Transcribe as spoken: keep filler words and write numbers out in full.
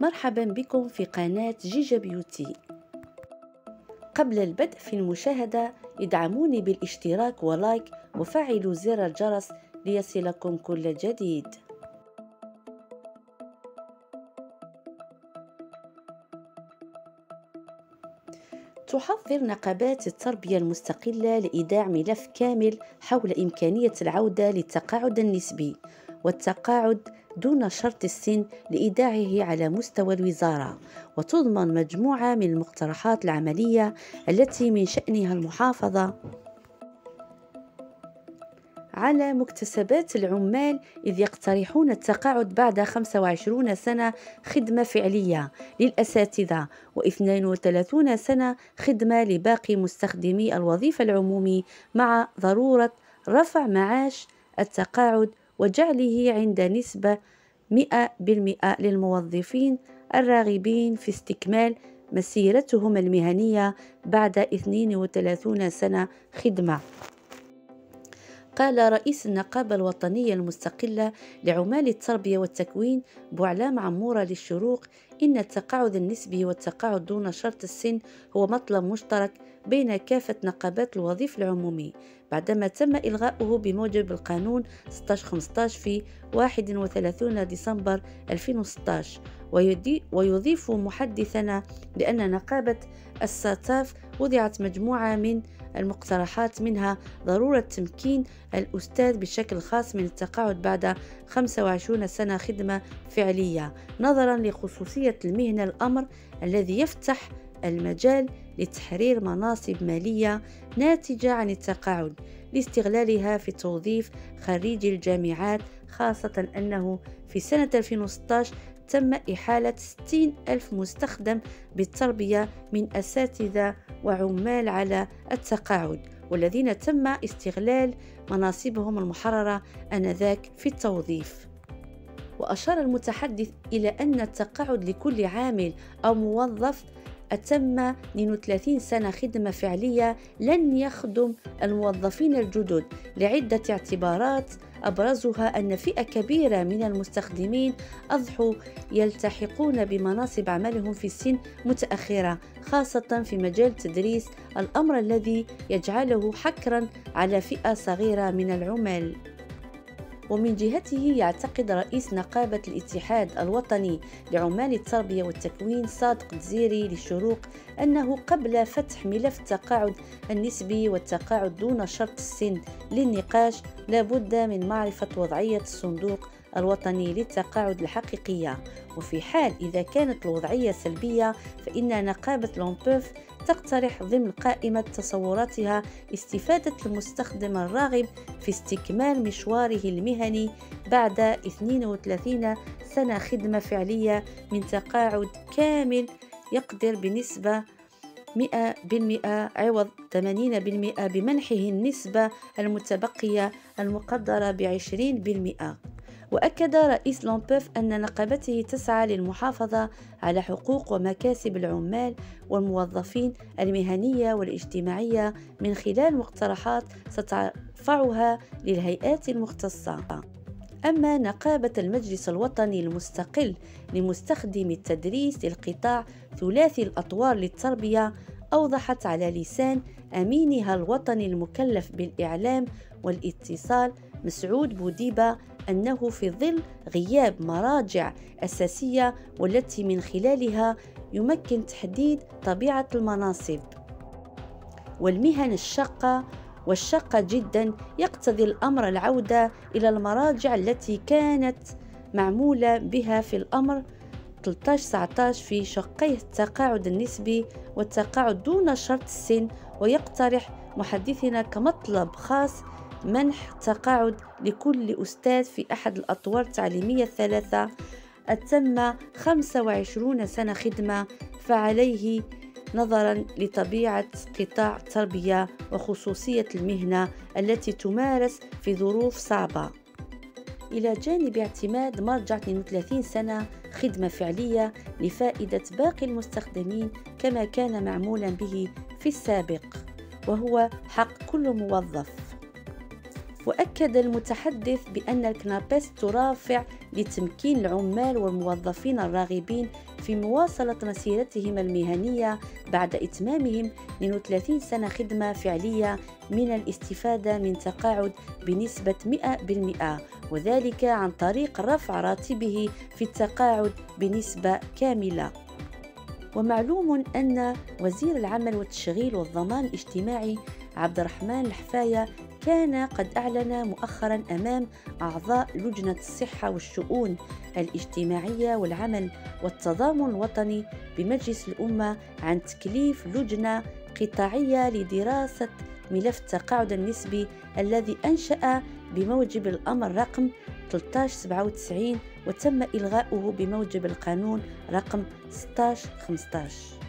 مرحبا بكم في قناة جيجا بيوتي. قبل البدء في المشاهدة ادعموني بالاشتراك ولايك وفعلوا زر الجرس ليصلكم كل جديد. تحضر نقابات التربية المستقلة لإيداع ملف كامل حول إمكانية العودة للتقاعد النسبي والتقاعد دون شرط السن لإيداعه على مستوى الوزارة، وتضمن مجموعة من المقترحات العملية التي من شأنها المحافظة على مكتسبات العمال، إذ يقترحون التقاعد بعد خمسة وعشرين سنة خدمة فعلية للأساتذة واثنين وثلاثين سنة خدمة لباقي مستخدمي الوظيفة العمومي، مع ضرورة رفع معاش التقاعد وجعله عند نسبة مئة بالمئة للموظفين الراغبين في استكمال مسيرتهم المهنية بعد اثنين وثلاثين سنة خدمة. قال رئيس النقابة الوطنية المستقلة لعمال التربية والتكوين بوعلام عمورة للشروق إن التقاعد النسبي والتقاعد دون شرط السن هو مطلب مشترك بين كافة نقابات الوظيفة العمومي، بعدما تم إلغاؤه بموجب القانون ستة عشر خمسة عشر في واحد وثلاثين ديسمبر ألفين وستة عشر. ويضيف محدثنا بأن نقابة الساتاف وضعت مجموعة من المقترحات، منها ضرورة تمكين الأستاذ بشكل خاص من التقاعد بعد خمسة وعشرين سنة خدمة فعلية، نظرا لخصوصية المهنة، الأمر الذي يفتح المجال لتحرير مناصب مالية ناتجة عن التقاعد لاستغلالها في توظيف خريجي الجامعات، خاصة أنه في سنة ألفين وستة عشر تم إحالة ستين ألف مستخدم بالتربية من أساتذة وعمال على التقاعد، والذين تم استغلال مناصبهم المحررة آنذاك في التوظيف. وأشار المتحدث إلى أن التقاعد لكل عامل أو موظف أتم اثنين وثلاثين سنة خدمة فعلية لن يخدم الموظفين الجدد لعدة اعتبارات، أبرزها أن فئة كبيرة من المستخدمين أضحوا يلتحقون بمناصب عملهم في سن متأخرة، خاصة في مجال التدريس، الأمر الذي يجعله حكرا على فئة صغيرة من العمال. ومن جهته يعتقد رئيس نقابة الاتحاد الوطني لعمال التربية والتكوين صادق تزيري للشروق أنه قبل فتح ملف التقاعد النسبي والتقاعد دون شرط السن للنقاش لابد من معرفة وضعية الصندوق الوطني للتقاعد الحقيقية، وفي حال إذا كانت الوضعية سلبية فإن نقابة لونبوف تقترح ضمن قائمة تصوراتها استفادة المستخدم الراغب في استكمال مشواره المهني بعد اثنين وثلاثين سنة خدمة فعلية من تقاعد كامل يقدر بنسبة مئة بالمئة عوض ثمانين بالمئة بمنحه النسبة المتبقية المقدرة ب عشرين بالمئة. وأكد رئيس لونبوف أن نقابته تسعى للمحافظة على حقوق ومكاسب العمال والموظفين المهنية والاجتماعية من خلال مقترحات سترفعها للهيئات المختصة. أما نقابة المجلس الوطني المستقل لمستخدمي التدريس للقطاع ثلاثي الأطوار للتربية أوضحت على لسان أمينها الوطني المكلف بالإعلام والاتصال مسعود بوديبة أنه في ظل غياب مراجع أساسية والتي من خلالها يمكن تحديد طبيعة المناصب والمهن الشاقة والشاقة جدا، يقتضي الأمر العودة إلى المراجع التي كانت معمولة بها في الأمر ثلاثة عشر تسعة عشر في شقيه التقاعد النسبي والتقاعد دون شرط السن. ويقترح محدثنا كمطلب خاص منح تقاعد لكل أستاذ في أحد الأطوار التعليمية الثلاثة أتم خمسة وعشرين سنة خدمة فعليه، نظرا لطبيعة قطاع التربية وخصوصية المهنة التي تمارس في ظروف صعبة، إلى جانب اعتماد مرجع اثنين وثلاثين سنة خدمة فعلية لفائدة باقي المستخدمين كما كان معمولا به في السابق، وهو حق كل موظف. وأكد المتحدث بأن الكنابات ترافع لتمكين العمال والموظفين الراغبين في مواصلة مسيرتهم المهنية بعد إتمامهم اثنين وثلاثين سنة خدمة فعلية من الاستفادة من تقاعد بنسبة مئة بالمئة، وذلك عن طريق رفع راتبه في التقاعد بنسبة كاملة. ومعلوم أن وزير العمل والتشغيل والضمان الاجتماعي عبد الرحمن الحفايا كان قد أعلن مؤخرا أمام أعضاء لجنة الصحة والشؤون الاجتماعية والعمل والتضامن الوطني بمجلس الأمة عن تكليف لجنة قطاعية لدراسة ملف التقاعد النسبي الذي أنشأ بموجب الأمر رقم ألف ثلاثمئة وسبعة وتسعين وتم إلغاؤه بموجب القانون رقم ستة عشر خمسة عشر.